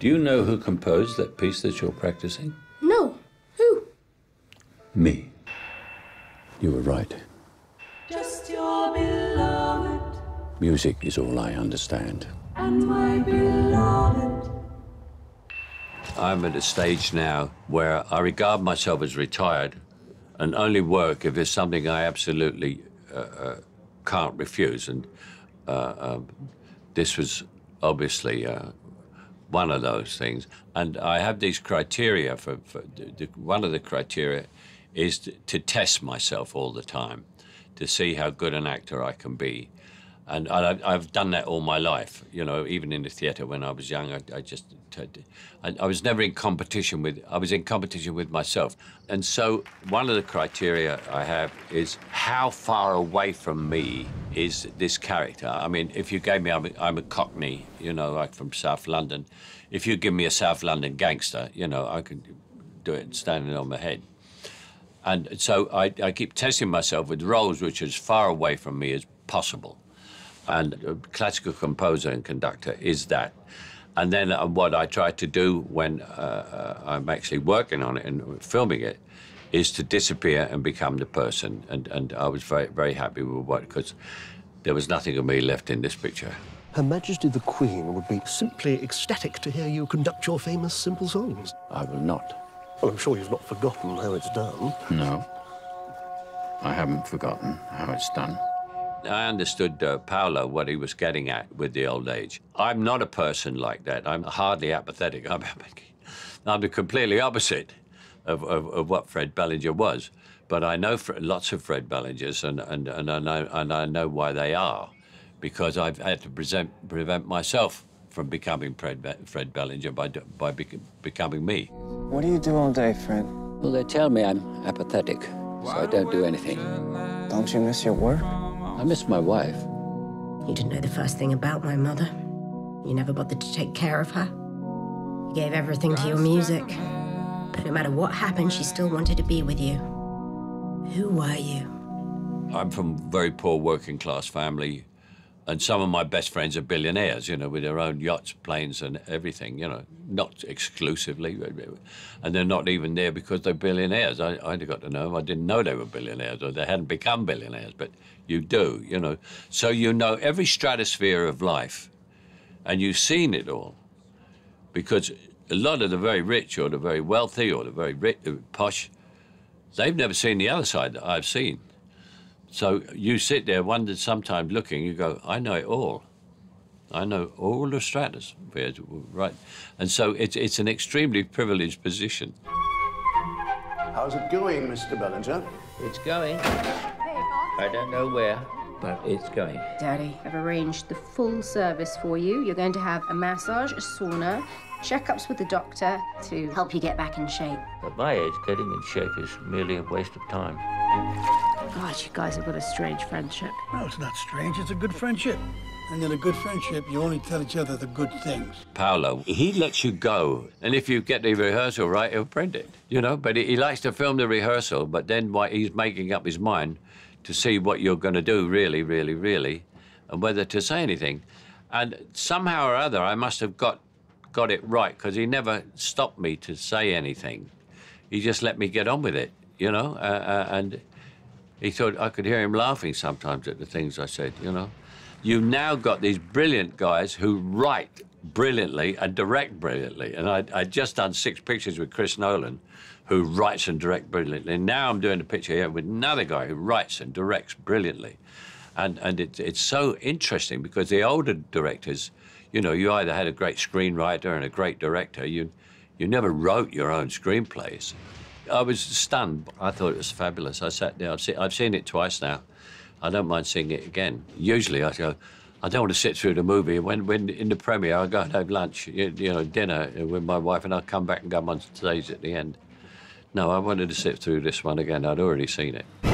Do you know who composed that piece that you're practicing? No. Who? Me. You were right. Just your beloved. Music is all I understand. And my beloved. I'm at a stage now where I regard myself as retired and only work if there's something I absolutely can't refuse. And this was obviously one of those things. And I have these criteria for one of the criteria is to test myself all the time, to see how good an actor I can be. And I've done that all my life, you know, even in the theatre when I was young, I was never in competition with, I was in competition with myself. And so one of the criteria I have is how far away from me is this character? I mean, if you gave me, I'm a Cockney, you know, like from South London. If you give me a South London gangster, you know, I can do it standing on my head. And so I keep testing myself with roles which are as far away from me as possible. And a classical composer and conductor is that. And then what I try to do when I'm actually working on it and filming it is to disappear and become the person. And I was very, very happy with what, because there was nothing of me left in this picture. Her Majesty the Queen would be simply ecstatic to hear you conduct your famous simple songs. I will not. Well, I'm sure you've not forgotten how it's done. No, I haven't forgotten how it's done. I understood Paolo, what he was getting at with the old age. I'm not a person like that. I'm hardly apathetic. I'm the completely opposite of what Fred Ballinger was. But I know lots of Fred Ballingers, and I know why they are, because I've had to prevent myself from becoming Fred Ballinger by becoming me. What do you do all day, Fred? Well, they tell me I'm apathetic, so I don't do anything. Don't you miss your work? I miss my wife. You didn't know the first thing about my mother. You never bothered to take care of her. You gave everything to your music. But no matter what happened, she still wanted to be with you. Who were you? I'm from a very poor working-class family, and some of my best friends are billionaires, you know, with their own yachts, planes, and everything, you know, not exclusively. And they're not even there because they're billionaires. I got to know them. I didn't know they were billionaires, or they hadn't become billionaires, but you do, you know. So you know every stratosphere of life, and you've seen it all, because a lot of the very rich or the very wealthy or the very rich, posh, they've never seen the other side that I've seen. So you sit there, wonder sometimes looking, you go, I know it all. I know all the stratospheres, right? And so it's an extremely privileged position. How's it going, Mr. Ballinger? It's going. I don't know where, but it's going. Daddy, I've arranged the full service for you. You're going to have a massage, a sauna, checkups with the doctor to help you get back in shape. At my age, getting in shape is merely a waste of time. God, you guys have got a strange friendship. No, it's not strange. It's a good friendship. And in a good friendship, you only tell each other the good things. Paolo, he lets you go. And if you get the rehearsal right, he'll print it, you know? But he likes to film the rehearsal, but then while he's making up his mind to see what you're going to do really, really, really, and whether to say anything. And somehow or other, I must have got it right, because he never stopped me to say anything. He just let me get on with it, you know? And he thought I could hear him laughing sometimes at the things I said, you know? You've now got these brilliant guys who write brilliantly and direct brilliantly. And I'd just done 6 pictures with Chris Nolan, who writes and directs brilliantly. And now I'm doing a picture here with another guy who writes and directs brilliantly. And it's so interesting, because the older directors, you know, you either had a great screenwriter and a great director. You never wrote your own screenplays. I was stunned. I thought it was fabulous. I sat there. I've seen it twice now. I don't mind seeing it again. Usually I go, I don't want to sit through the movie. When in the premiere, I go and have lunch, you know, dinner with my wife, and I'll come back and come on stage at the end. No, I wanted to sit through this one again. I'd already seen it.